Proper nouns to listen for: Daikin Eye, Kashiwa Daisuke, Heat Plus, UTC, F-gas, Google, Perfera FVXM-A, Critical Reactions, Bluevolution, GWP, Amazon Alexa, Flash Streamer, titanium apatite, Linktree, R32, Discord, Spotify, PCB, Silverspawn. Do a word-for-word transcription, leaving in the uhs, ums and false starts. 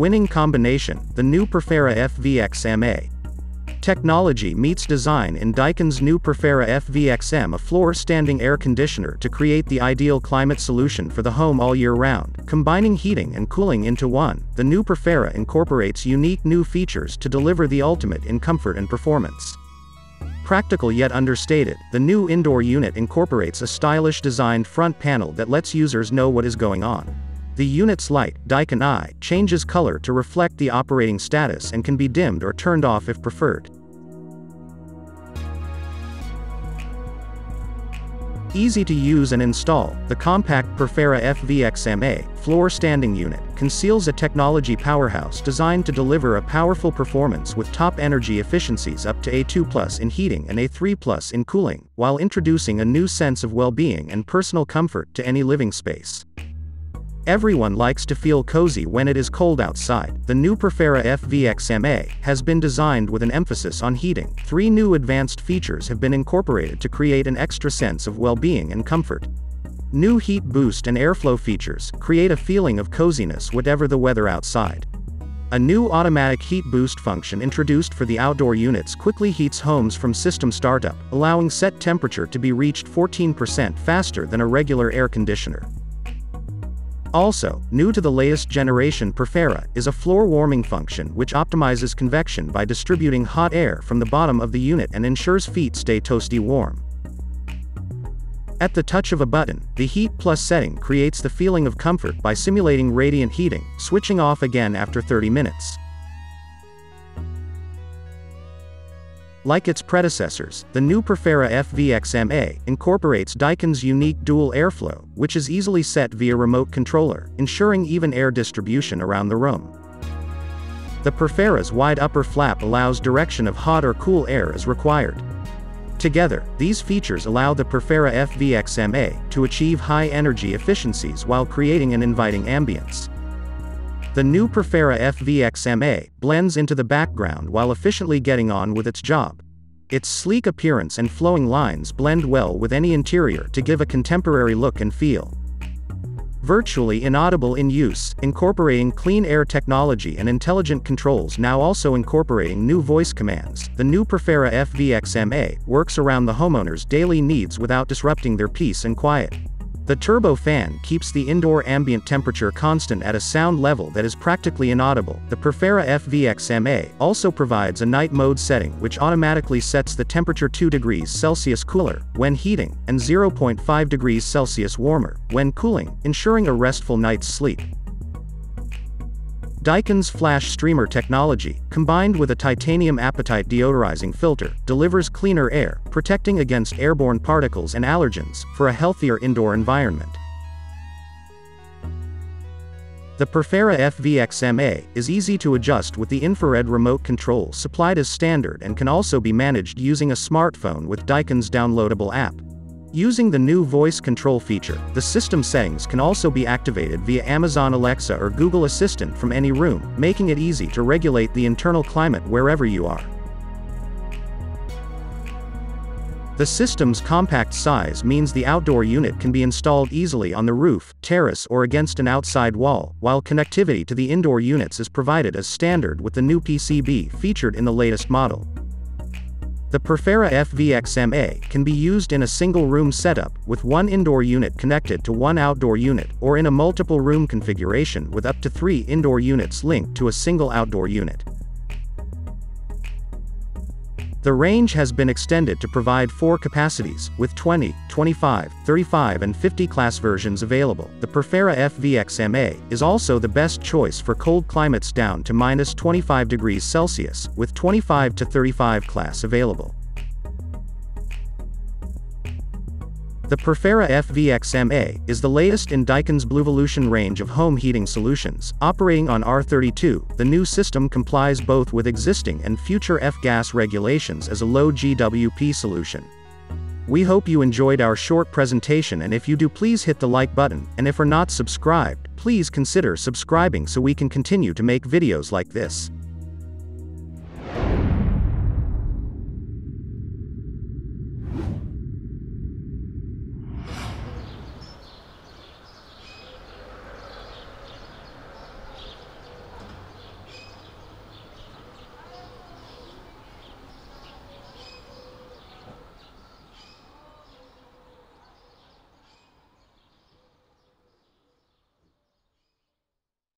winning combination, the new Perfera F V X M A. Technology meets design in Daikin's new Perfera F V X M A floor-standing air conditioner to create the ideal climate solution for the home all year round. Combining heating and cooling into one, the new Perfera incorporates unique new features to deliver the ultimate in comfort and performance. Practical yet understated, the new indoor unit incorporates a stylish designed front panel that lets users know what is going on. The unit's light, Daikin Eye, changes color to reflect the operating status and can be dimmed or turned off if preferred. Easy to use and install, the compact Perfera F V X M A floor standing unit conceals a technology powerhouse designed to deliver a powerful performance with top energy efficiencies up to A two plus in heating and A three plus in cooling, while introducing a new sense of well-being and personal comfort to any living space. Everyone likes to feel cozy when it is cold outside. The new Perfera F V X M A has been designed with an emphasis on heating. Three new advanced features have been incorporated to create an extra sense of well-being and comfort. New heat boost and airflow features create a feeling of coziness whatever the weather outside. A new automatic heat boost function introduced for the outdoor units quickly heats homes from system startup, allowing set temperature to be reached fourteen percent faster than a regular air conditioner. Also, new to the latest generation Perfera is a floor warming function which optimizes convection by distributing hot air from the bottom of the unit and ensures feet stay toasty warm. At the touch of a button, the Heat Plus setting creates the feeling of comfort by simulating radiant heating, switching off again after thirty minutes. Like its predecessors, the new Perfera F V X M A incorporates Daikin's unique dual airflow, which is easily set via remote controller, ensuring even air distribution around the room. The Perfera's wide upper flap allows direction of hot or cool air as required. Together, these features allow the Perfera F V X M A to achieve high energy efficiencies while creating an inviting ambience. The new Perfera F V X M A blends into the background while efficiently getting on with its job. Its sleek appearance and flowing lines blend well with any interior to give a contemporary look and feel. Virtually inaudible in use, incorporating clean air technology and intelligent controls, now also incorporating new voice commands, the new Perfera F V X M A works around the homeowner's daily needs without disrupting their peace and quiet. The turbo fan keeps the indoor ambient temperature constant at a sound level that is practically inaudible. The Perfera F V X M A also provides a night mode setting which automatically sets the temperature two degrees Celsius cooler when heating, and zero point five degrees Celsius warmer when cooling, ensuring a restful night's sleep. Daikin's Flash Streamer technology, combined with a titanium apatite deodorizing filter, delivers cleaner air, protecting against airborne particles and allergens, for a healthier indoor environment. The Perfera F V X M A is easy to adjust with the infrared remote control supplied as standard and can also be managed using a smartphone with Daikin's downloadable app. Using the new voice control feature, the system settings can also be activated via Amazon Alexa or Google Assistant from any room, making it easy to regulate the internal climate wherever you are. The system's compact size means the outdoor unit can be installed easily on the roof, terrace, or against an outside wall, while connectivity to the indoor units is provided as standard with the new P C B featured in the latest model. The Perfera F V X M A can be used in a single-room setup, with one indoor unit connected to one outdoor unit, or in a multiple-room configuration with up to three indoor units linked to a single outdoor unit. The range has been extended to provide four capacities, with twenty, twenty-five, thirty-five and fifty class versions available. The Perfera F V X M A is also the best choice for cold climates down to minus twenty-five degrees Celsius, with twenty-five to thirty-five class available. The Perfera F V X M A is the latest in Daikin's Bluevolution range of home heating solutions. Operating on R thirty-two, the new system complies both with existing and future F gas regulations as a low G W P solution. We hope you enjoyed our short presentation, and if you do, please hit the like button, and if you're not subscribed, please consider subscribing so we can continue to make videos like this.